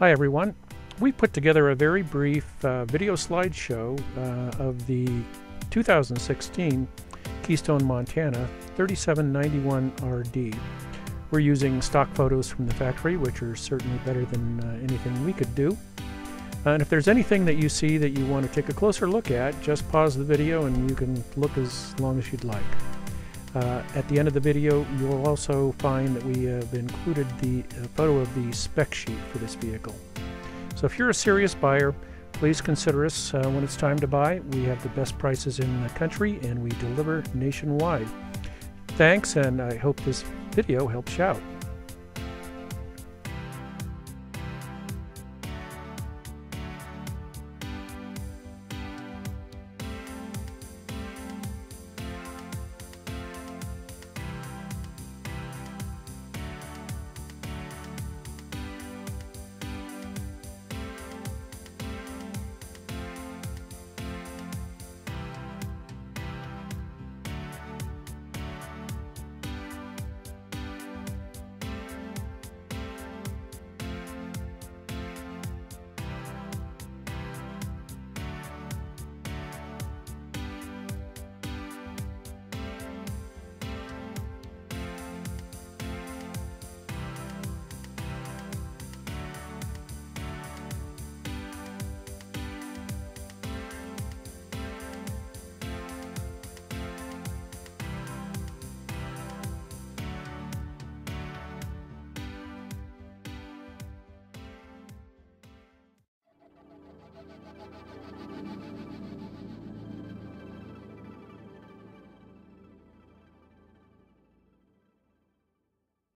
Hi everyone, we put together a very brief video slideshow of the 2016 Keystone Montana 3791RD. We're using stock photos from the factory, which are certainly better than anything we could do. And if there's anything that you see that you want to take a closer look at, just pause the video and you can look as long as you'd like. At the end of the video, you'll also find that we have included the photo of the spec sheet for this vehicle. So if you're a serious buyer, please consider us when it's time to buy. We have the best prices in the country and we deliver nationwide. Thanks, and I hope this video helps you out.